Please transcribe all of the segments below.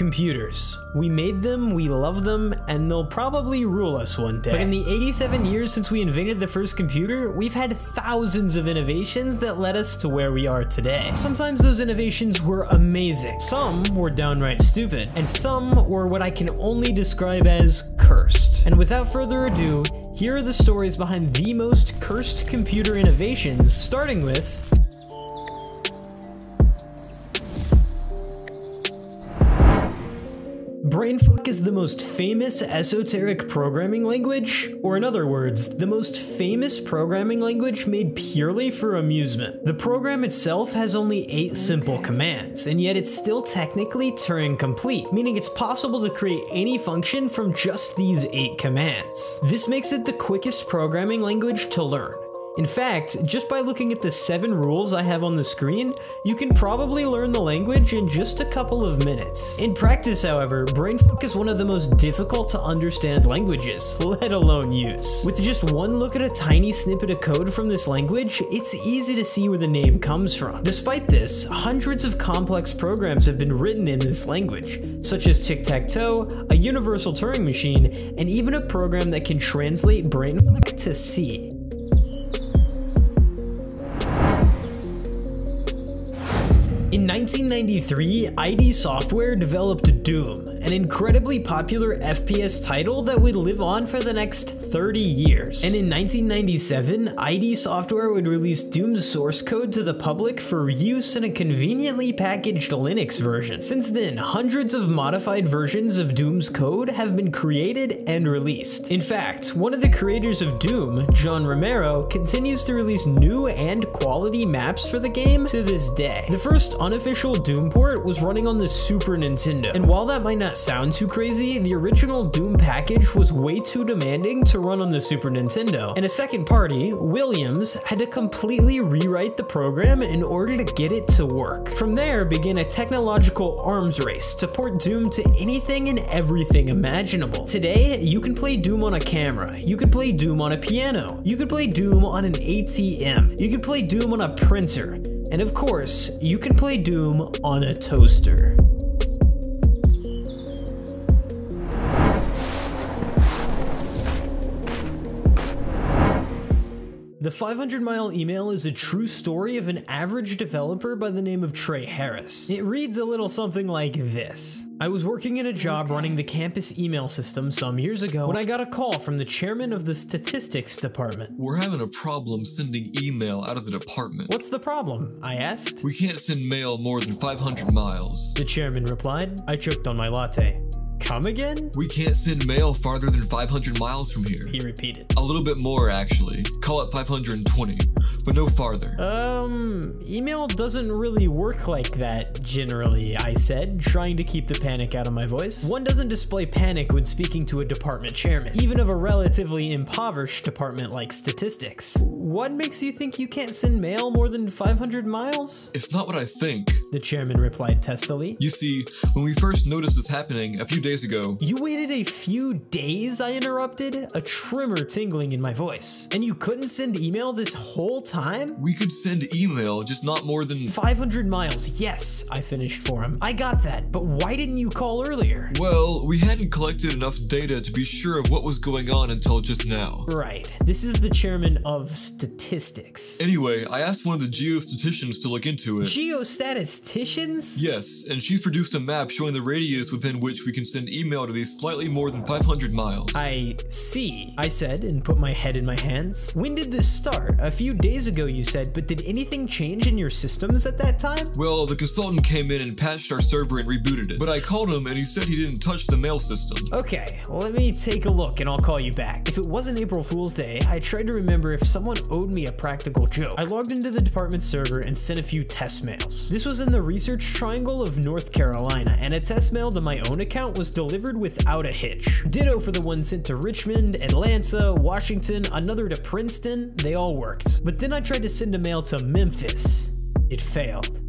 Computers. We made them, we love them, and they'll probably rule us one day. But in the 87 years since we invented the first computer, we've had thousands of innovations that led us to where we are today. Sometimes those innovations were amazing, some were downright stupid, and some were what I can only describe as cursed. And without further ado, here are the stories behind the most cursed computer innovations, starting with Brainfuck is the most famous esoteric programming language, or in other words, the most famous programming language made purely for amusement. The program itself has only 8 simple commands, and yet it's still technically Turing complete, meaning it's possible to create any function from just these 8 commands. This makes it the quickest programming language to learn. In fact, just by looking at the 7 rules I have on the screen, you can probably learn the language in just a couple of minutes. In practice, however, Brainfuck is one of the most difficult to understand languages, let alone use. With just one look at a tiny snippet of code from this language, it's easy to see where the name comes from. Despite this, hundreds of complex programs have been written in this language, such as tic-tac-toe, a universal Turing machine, and even a program that can translate Brainfuck to C. In 1993, ID Software developed Doom, an incredibly popular FPS title that would live on for the next 30 years. And in 1997, ID Software would release Doom's source code to the public for use in a conveniently packaged Linux version. Since then, hundreds of modified versions of Doom's code have been created and released. In fact, one of the creators of Doom, John Romero, continues to release new and quality maps for the game to this day. The first unofficial Doom port was running on the Super Nintendo, and while that might not sound too crazy, the original Doom package was way too demanding to run on the Super Nintendo, and a second party, Williams, had to completely rewrite the program in order to get it to work. From there began a technological arms race to port Doom to anything and everything imaginable. Today, you can play Doom on a camera, you can play Doom on a piano, you can play Doom on an ATM, you can play Doom on a printer, and of course, you can play Doom on a toaster. The 500-mile email is a true story of an average developer by the name of Trey Harris. It reads a little something like this. I was working at a job running the campus email system some years ago when I got a call from the chairman of the statistics department. We're having a problem sending email out of the department. What's the problem? I asked. We can't send mail more than 500 miles. The chairman replied. I choked on my latte. Come again? We can't send mail farther than 500 miles from here, he repeated. A little bit more, actually. Call it 520, but no farther. Email doesn't really work like that, generally, I said, trying to keep the panic out of my voice. One doesn't display panic when speaking to a department chairman, even of a relatively impoverished department like statistics. What makes you think you can't send mail more than 500 miles? It's not what I think, the chairman replied testily. You see, when we first noticed this happening a few days ago. You waited a few days, I interrupted, a tremor tingling in my voice. And you couldn't send email this whole time? We could send email, just not more than 500 miles. Yes, I finished for him. I got that, but why didn't you call earlier? Well, we hadn't collected enough data to be sure of what was going on until just now. Right. This is the chairman of statistics. Anyway, I asked one of the geostatisticians to look into it. Geostatisticians? Yes, and she's produced a map showing the radius within which we can send email to be slightly more than 500 miles. I see, I said, and put my head in my hands. When did this start? A few days ago, you said, but did anything change in your systems at that time? Well, the consultant came in and patched our server and rebooted it, but I called him and he said he didn't touch the mail system. Okay, let me take a look and I'll call you back. If it wasn't April Fool's Day, I tried to remember if someone owed me a practical joke. I logged into the department server and sent a few test mails. This was in the Research Triangle of North Carolina, and a test mail to my own account was delivered without a hitch. Ditto for the one sent to Richmond, Atlanta, Washington, another to Princeton. They all worked. But then I tried to send a mail to Memphis. It failed.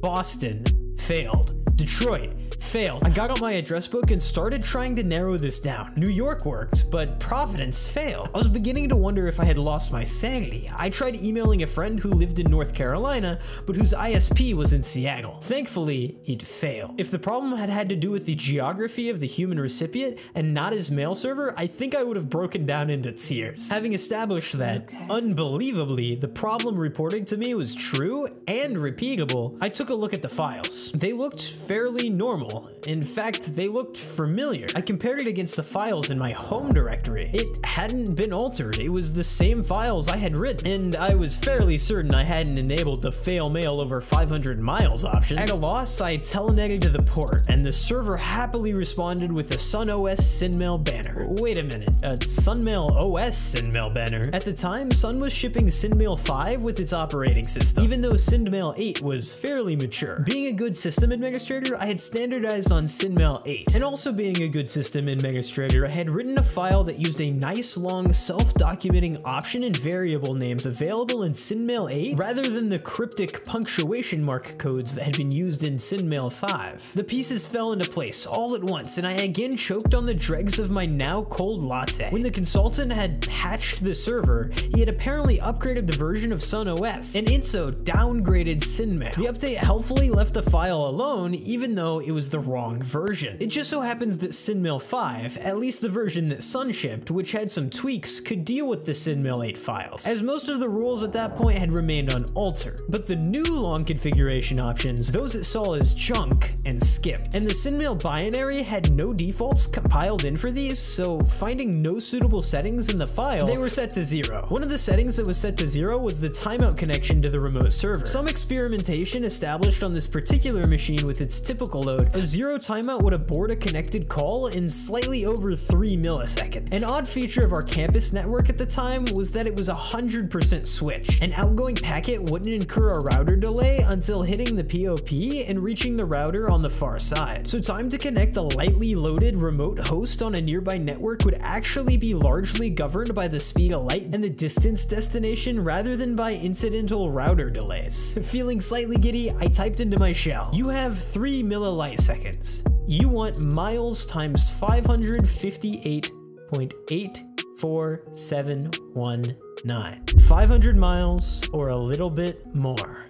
Boston failed. Detroit Failed. I got out my address book and started trying to narrow this down. New York worked, but Providence failed. I was beginning to wonder if I had lost my sanity. I tried emailing a friend who lived in North Carolina, but whose ISP was in Seattle. Thankfully, he'd fail. If the problem had to do with the geography of the human recipient and not his mail server, I think I would have broken down into tears. Having established that, unbelievably, the problem reported to me was true and repeatable, I took a look at the files. They looked fairly normal. In fact, they looked familiar. I compared it against the files in my home directory. It hadn't been altered. It was the same files I had written, and I was fairly certain I hadn't enabled the fail mail over 500 miles option. At a loss, I telenetted to the port, and the server happily responded with a SunOS SynMail banner. Wait a minute, a SunMail OS SynMail banner? At the time, Sun was shipping SynMail 5 with its operating system, even though SynMail 8 was fairly mature. Being a good system administrator, I had standardized on SynMail 8, and also being a good system administrator, I had written a file that used a nice long self-documenting option and variable names available in SynMail 8 rather than the cryptic punctuation mark codes that had been used in SynMail 5. The pieces fell into place all at once, and I again choked on the dregs of my now cold latte. When the consultant had patched the server, he had apparently upgraded the version of SunOS, and in so downgraded SynMail. The update helpfully left the file alone, even though it was the wrong version. It just so happens that SynMail 5, at least the version that Sun shipped, which had some tweaks, could deal with the SynMail 8 files, as most of the rules at that point had remained unaltered. But the new long configuration options, those it saw as junk and skipped. And the SynMail binary had no defaults compiled in for these, so finding no suitable settings in the file, they were set to zero. One of the settings that was set to zero was the timeout connection to the remote server. Some experimentation established on this particular machine with its typical load, a zero timeout would abort a connected call in slightly over 3 milliseconds. An odd feature of our campus network at the time was that it was 100% switch. An outgoing packet wouldn't incur a router delay until hitting the POP and reaching the router on the far side. So time to connect a lightly loaded remote host on a nearby network would actually be largely governed by the speed of light and the distance destination rather than by incidental router delays. Feeling slightly giddy, I typed into my shell, "You have 3 milliseconds. You want miles times 558.84719. 500 miles or a little bit more."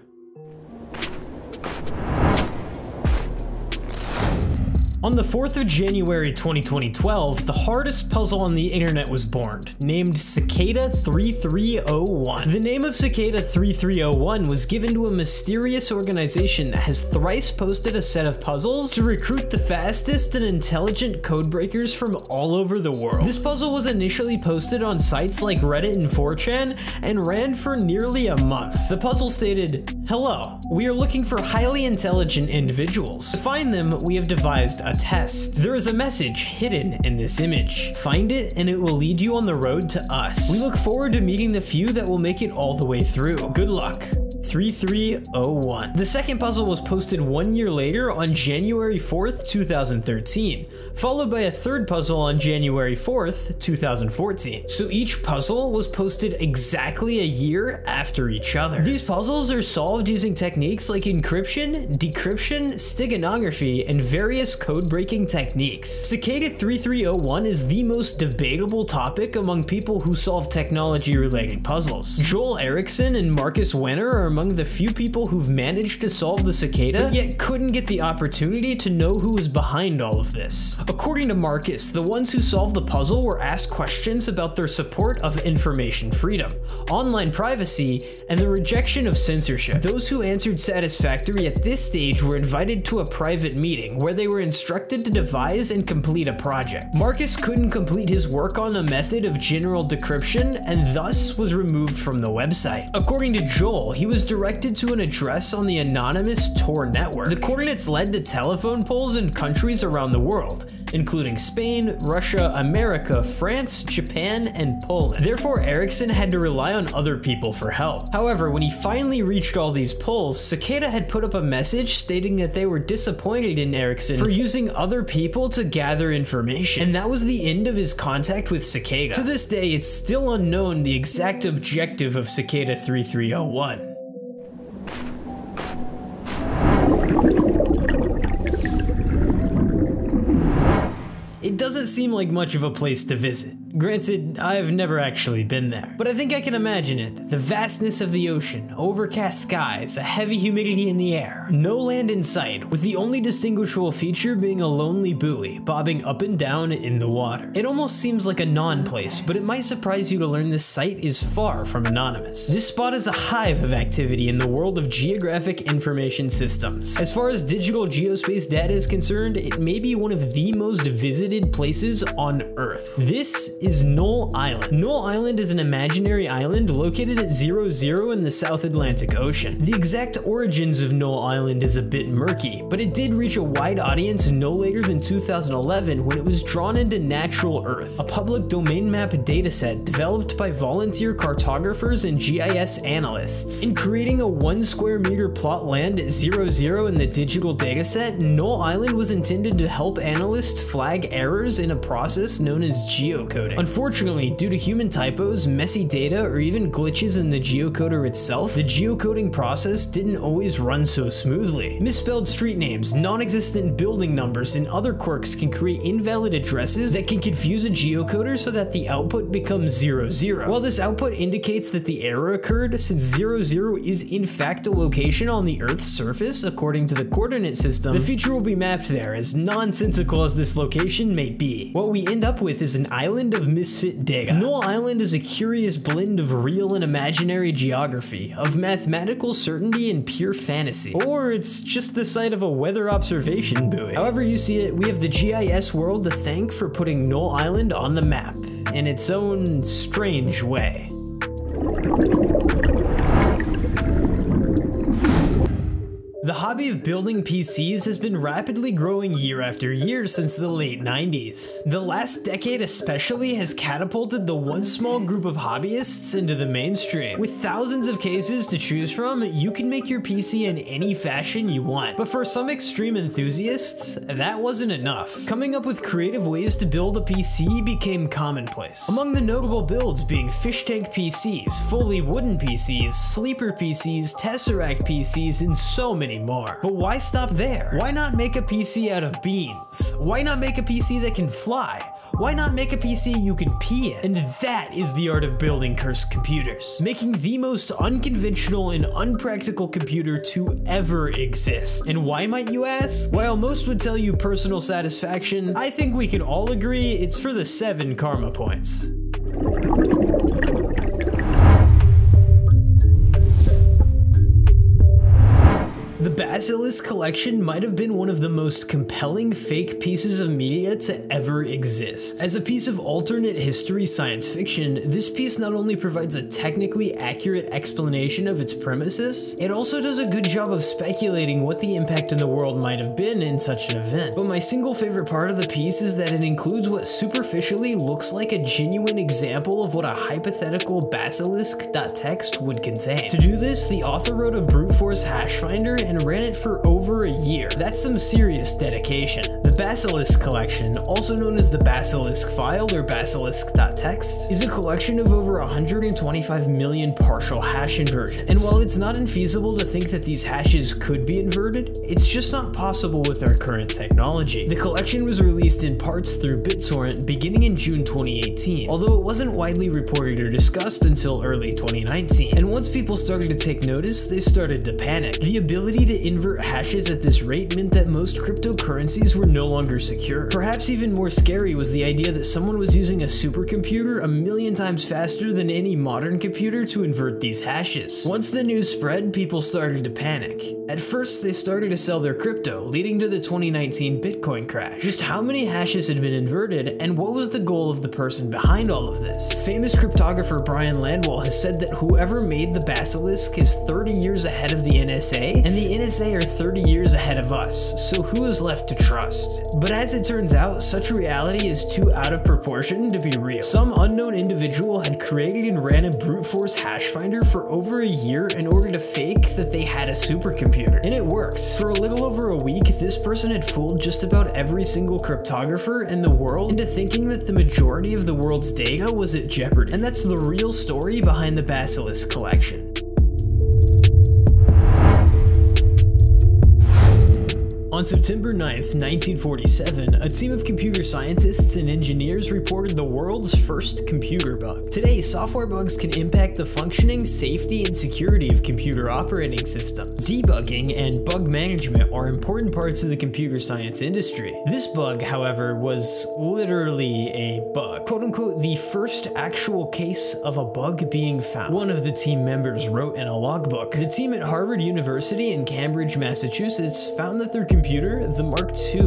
On the 4th of January 2012, the hardest puzzle on the internet was born, named Cicada 3301. The name of Cicada 3301 was given to a mysterious organization that has thrice posted a set of puzzles to recruit the fastest and intelligent codebreakers from all over the world. This puzzle was initially posted on sites like Reddit and 4chan and ran for nearly a month. The puzzle stated, "Hello, we are looking for highly intelligent individuals. To find them, we have devised a test. There is a message hidden in this image. Find it and it will lead you on the road to us. We look forward to meeting the few that will make it all the way through. Good luck. 3301. The second puzzle was posted 1 year later on January 4th, 2013, followed by a third puzzle on January 4th, 2014. So each puzzle was posted exactly a year after each other. These puzzles are solved using techniques like encryption, decryption, steganography, and various code-breaking techniques. Cicada 3301 is the most debatable topic among people who solve technology-related puzzles. Joel Eriksson and Marcus Wanner are among the few people who've managed to solve the Cicada, but yet couldn't get the opportunity to know who was behind all of this. According to Marcus, the ones who solved the puzzle were asked questions about their support of information freedom, online privacy, and the rejection of censorship. Those who answered satisfactory at this stage were invited to a private meeting where they were instructed to devise and complete a project. Marcus couldn't complete his work on a method of general decryption and thus was removed from the website. According to Joel, he was directed to an address on the anonymous Tor network. The coordinates led to telephone polls in countries around the world, including Spain, Russia, America, France, Japan, and Poland. Therefore, Eriksson had to rely on other people for help. However, when he finally reached all these polls, Cicada had put up a message stating that they were disappointed in Eriksson for using other people to gather information, and that was the end of his contact with Cicada. To this day, it's still unknown the exact objective of Cicada 3301. It doesn't seem like much of a place to visit. Granted, I've never actually been there, but I think I can imagine it. The vastness of the ocean, overcast skies, a heavy humidity in the air, no land in sight, with the only distinguishable feature being a lonely buoy bobbing up and down in the water. It almost seems like a non-place, but it might surprise you to learn this site is far from anonymous. This spot is a hive of activity in the world of geographic information systems. As far as digital geospace data is concerned, it may be one of the most visited places on Earth. This is Null Island. Null Island is an imaginary island located at 00 in the South Atlantic Ocean. The exact origins of Null Island is a bit murky, but it did reach a wide audience no later than 2011 when it was drawn into Natural Earth, a public domain map dataset developed by volunteer cartographers and GIS analysts. In creating a 1 square meter plot land at 00 in the digital dataset, Null Island was intended to help analysts flag errors in a process known as geocoding. Unfortunately, due to human typos, messy data, or even glitches in the geocoder itself, the geocoding process didn't always run so smoothly. Misspelled street names, non-existent building numbers, and other quirks can create invalid addresses that can confuse a geocoder so that the output becomes 00. While this output indicates that the error occurred, since 00 is in fact a location on the Earth's surface according to the coordinate system, the feature will be mapped there, as nonsensical as this location may be. What we end up with is an island of misfit data. Null Island is a curious blend of real and imaginary geography, of mathematical certainty and pure fantasy. Or it's just the site of a weather observation buoy. However you see it, we have the GIS world to thank for putting Null Island on the map, in its own strange way. The hobby of building PCs has been rapidly growing year after year since the late 90s. The last decade especially has catapulted the once small group of hobbyists into the mainstream. With thousands of cases to choose from, you can make your PC in any fashion you want. But for some extreme enthusiasts, that wasn't enough. Coming up with creative ways to build a PC became commonplace. Among the notable builds being fish tank PCs, fully wooden PCs, sleeper PCs, tesseract PCs, and so many more. But why stop there? Why not make a PC out of beans? Why not make a PC that can fly? Why not make a PC you can pee in? And that is the art of building cursed computers. Making the most unconventional and unpractical computer to ever exist. And why might you ask? While most would tell you personal satisfaction, I think we can all agree it's for the 7 karma points. The Basilisk collection might have been one of the most compelling fake pieces of media to ever exist. As a piece of alternate history science fiction, this piece not only provides a technically accurate explanation of its premises, it also does a good job of speculating what the impact in the world might have been in such an event. But my single favorite part of the piece is that it includes what superficially looks like a genuine example of what a hypothetical basilisk.txt would contain. To do this, the author wrote a brute force hash finder and ran it for over a year. That's some serious dedication. The Basilisk collection, also known as the Basilisk file or basilisk.txt, is a collection of over 125 million partial hash inversions. And while it's not infeasible to think that these hashes could be inverted, it's just not possible with our current technology. The collection was released in parts through BitTorrent beginning in June 2018, although it wasn't widely reported or discussed until early 2019. And once people started to take notice, they started to panic. The ability to invert hashes at this rate meant that most cryptocurrencies were no longer secure. Perhaps even more scary was the idea that someone was using a supercomputer 1,000,000 times faster than any modern computer to invert these hashes. Once the news spread, people started to panic. At first, they started to sell their crypto, leading to the 2019 Bitcoin crash. Just how many hashes had been inverted, and what was the goal of the person behind all of this? Famous cryptographer Brian Landwell has said that whoever made the Basilisk is 30 years ahead of the NSA, and the NSA are 30 years ahead of us, so who is left to trust? But as it turns out, such reality is too out of proportion to be real. Some unknown individual had created and ran a brute force hash finder for over a year in order to fake that they had a supercomputer. And it worked. For a little over a week, this person had fooled just about every single cryptographer in the world into thinking that the majority of the world's data was at jeopardy. And that's the real story behind the Basilisk collection. On September 9th, 1947, a team of computer scientists and engineers reported the world's first computer bug. Today, software bugs can impact the functioning, safety, and security of computer operating systems. Debugging and bug management are important parts of the computer science industry. This bug, however, was literally a bug. Quote unquote, the first actual case of a bug being found, one of the team members wrote in a logbook. The team at Harvard University in Cambridge, Massachusetts found that their computer, the Mark II,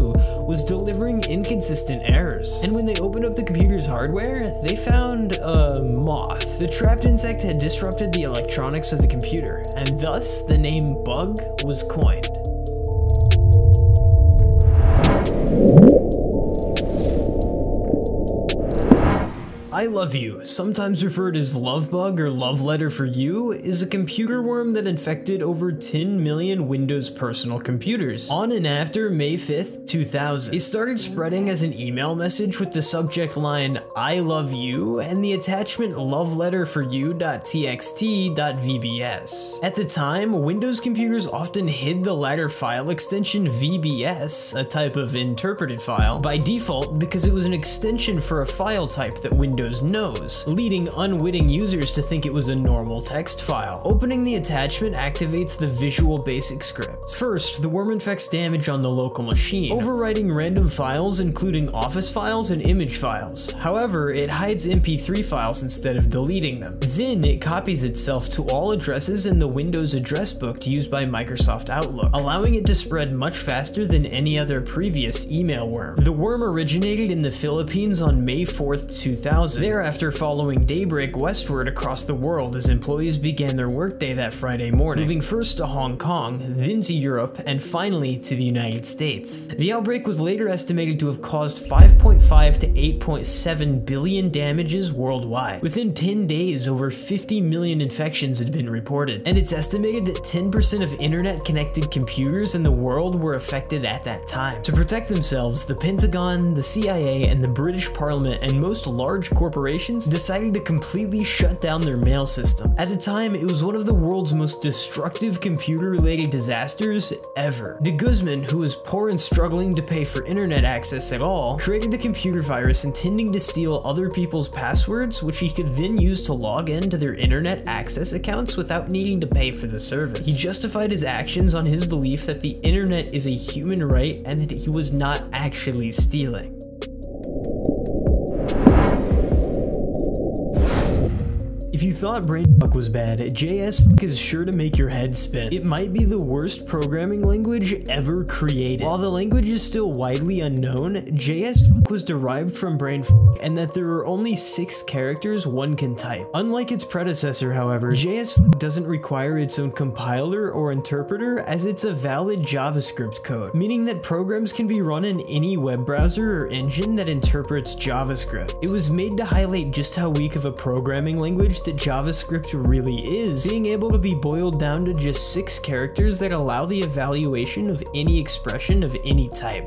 was delivering inconsistent errors. And when they opened up the computer's hardware, they found a moth. The trapped insect had disrupted the electronics of the computer, and thus the name bug was coined. I Love You, sometimes referred as Love Bug or Love Letter For You, is a computer worm that infected over 10 million Windows personal computers on and after May 5th, 2000. It started spreading as an email message with the subject line, I love you, and the attachment loveletterforyou.txt.vbs. At the time, Windows computers often hid the latter file extension VBS, a type of interpreted file, by default because it was an extension for a file type that Windows knows, leading unwitting users to think it was a normal text file. Opening the attachment activates the Visual Basic script. First, the worm infects damage on the local machine, overwriting random files including office files and image files. However, it hides MP3 files instead of deleting them. Then it copies itself to all addresses in the Windows address book used by Microsoft Outlook, allowing it to spread much faster than any other previous email worm. The worm originated in the Philippines on May 4th, 2000. Thereafter, following daybreak westward across the world as employees began their workday that Friday morning, moving first to Hong Kong, then to Europe, and finally to the United States. The outbreak was later estimated to have caused 5.5 to 8.7 billion damages worldwide. Within 10 days, over 50 million infections had been reported, and it's estimated that 10% of internet-connected computers in the world were affected at that time. To protect themselves, the Pentagon, the CIA, and the British Parliament, and most large corporations decided to completely shut down their mail systems. At the time, it was one of the world's most destructive computer-related disasters ever. De Guzman, who was poor and struggling to pay for internet access at all, created the computer virus intending to steal other people's passwords, which he could then use to log into their internet access accounts without needing to pay for the service. He justified his actions on his belief that the internet is a human right and that he was not actually stealing. If you thought Brainfuck was bad, JSFuck is sure to make your head spin. It might be the worst programming language ever created. While the language is still widely unknown, JSFuck was derived from Brainfuck, and that there are only 6 characters one can type. Unlike its predecessor, however, JSFuck doesn't require its own compiler or interpreter, as it's a valid JavaScript code, meaning that programs can be run in any web browser or engine that interprets JavaScript. It was made to highlight just how weak of a programming language that JavaScript really is, being able to be boiled down to just 6 characters that allow the evaluation of any expression of any type.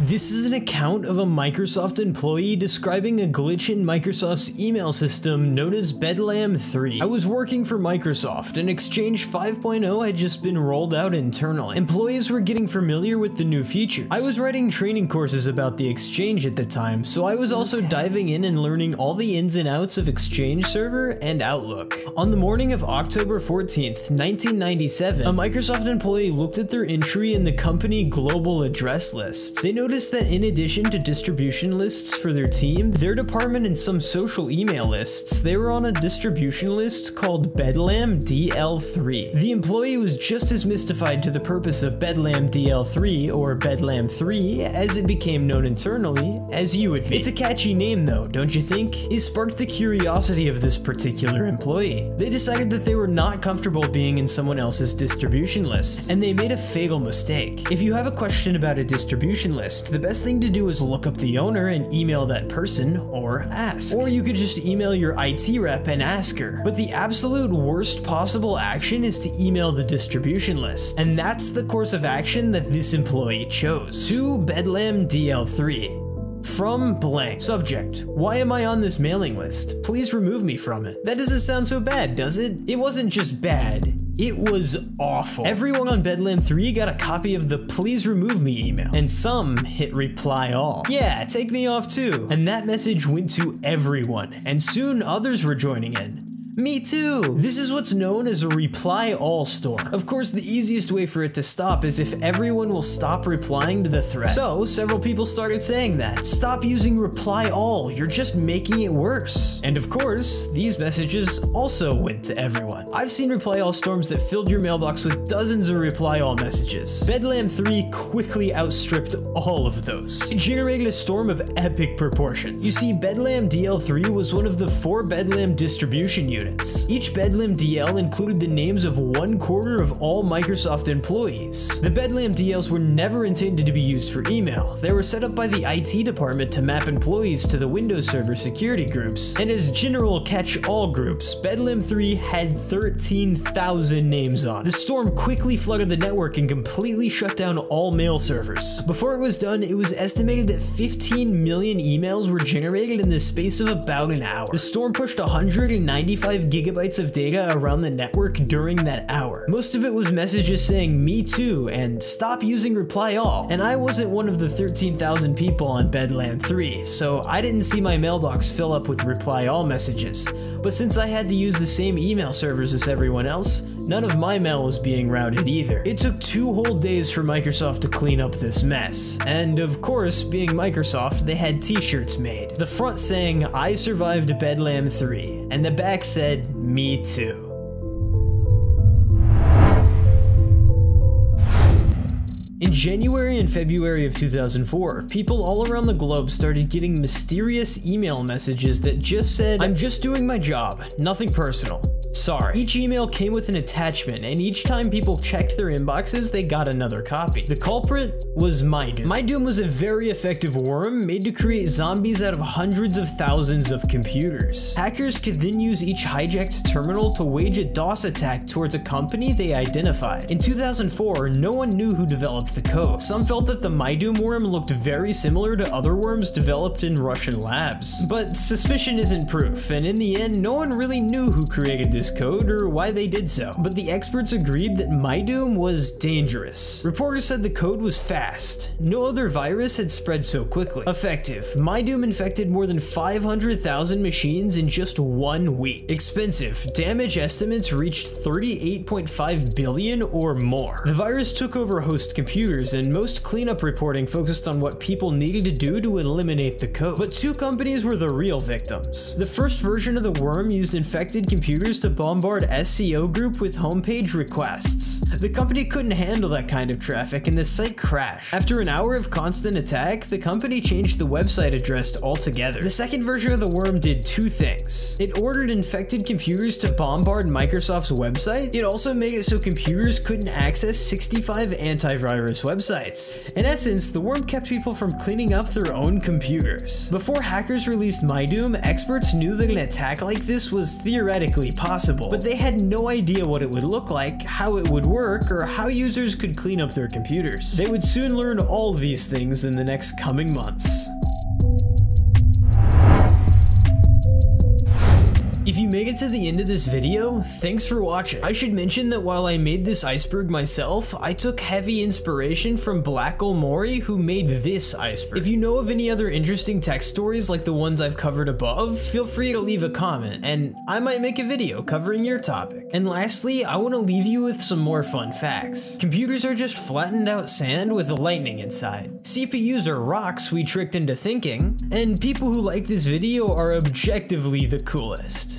This is an account of a Microsoft employee describing a glitch in Microsoft's email system known as Bedlam 3. I was working for Microsoft, and Exchange 5.0 had just been rolled out internally. Employees were getting familiar with the new features. I was writing training courses about the Exchange at the time, so I was also diving in and learning all the ins and outs of Exchange Server and Outlook. On the morning of October 14th, 1997, a Microsoft employee looked at their entry in the company global address list. They noticed that in addition to distribution lists for their team, their department, and some social email lists, they were on a distribution list called Bedlam DL3. The employee was just as mystified to the purpose of Bedlam DL3, or Bedlam 3, as it became known internally, as you would be. It's a catchy name though, don't you think? It sparked the curiosity of this particular employee. They decided that they were not comfortable being in someone else's distribution list, and they made a fatal mistake. If you have a question about a distribution list, the best thing to do is look up the owner and email that person, or ask. Or you could just email your IT rep and ask her. But the absolute worst possible action is to email the distribution list. And that's the course of action that this employee chose. To Bedlam DL3. From blank. Subject: why am I on this mailing list? Please remove me from it. That doesn't sound so bad, does it? It wasn't just bad. It was awful. Everyone on Bedlam 3 got a copy of the please remove me email, and some hit reply all. Yeah, take me off too. And that message went to everyone, and soon others were joining in. Me too! This is what's known as a reply all storm. Of course, the easiest way for it to stop is if everyone will stop replying to the thread. So, several people started saying that. Stop using reply all, you're just making it worse. And of course, these messages also went to everyone. I've seen reply all storms that filled your mailbox with dozens of reply all messages. Bedlam 3 quickly outstripped all of those. It generated a storm of epic proportions. You see, Bedlam DL3 was one of the 4 Bedlam distribution units. Each Bedlam DL included the names of 1/4 of all Microsoft employees. The Bedlam DLs were never intended to be used for email. They were set up by the IT department to map employees to the Windows Server security groups, and as general catch-all groups, Bedlam 3 had 13,000 names on it. The storm quickly flooded the network and completely shut down all mail servers. Before it was done, it was estimated that 15 million emails were generated in the space of about an hour. The storm pushed 195 gigabytes of data around the network during that hour. Most of it was messages saying me too and stop using reply all, and I wasn't one of the 13,000 people on Bedlam 3, so I didn't see my mailbox fill up with reply all messages. But since I had to use the same email servers as everyone else, none of my mail was being routed either. It took 2 whole days for Microsoft to clean up this mess. And of course, being Microsoft, they had t-shirts made. The front saying, I survived Bedlam 3, and the back said, me too. In January and February of 2004, people all around the globe started getting mysterious email messages that just said, I'm just doing my job, nothing personal. Sorry. Each email came with an attachment, and each time people checked their inboxes, they got another copy. The culprit was MyDoom. MyDoom was a very effective worm made to create zombies out of hundreds of thousands of computers. Hackers could then use each hijacked terminal to wage a DOS attack towards a company they identified. In 2004, no one knew who developed the code. Some felt that the MyDoom worm looked very similar to other worms developed in Russian labs. But suspicion isn't proof, and in the end, no one really knew who created this code or why they did so, but the experts agreed that MyDoom was dangerous. Reporters said the code was fast. No other virus had spread so quickly. Effective. MyDoom infected more than 500,000 machines in just 1 week. Expensive. Damage estimates reached 38.5 billion or more. The virus took over host computers, and most cleanup reporting focused on what people needed to do to eliminate the code. But 2 companies were the real victims. The first version of the worm used infected computers to bombard SCO group with homepage requests. The company couldn't handle that kind of traffic, and the site crashed. After an hour of constant attack, the company changed the website address altogether. The second version of the worm did 2 things. It ordered infected computers to bombard Microsoft's website. It also made it so computers couldn't access 65 antivirus websites. In essence, the worm kept people from cleaning up their own computers. Before hackers released MyDoom, experts knew that an attack like this was theoretically possible, but they had no idea what it would look like, how it would work, or how users could clean up their computers. They would soon learn all these things in the next coming months. If you made it to the end of this video, thanks for watching. I should mention that while I made this iceberg myself, I took heavy inspiration from BlackGoldMori, who made this iceberg. If you know of any other interesting tech stories like the ones I've covered above, feel free to leave a comment, and I might make a video covering your topic. And lastly, I want to leave you with some more fun facts. Computers are just flattened out sand with lightning inside. CPUs are rocks we tricked into thinking, and people who like this video are objectively the coolest.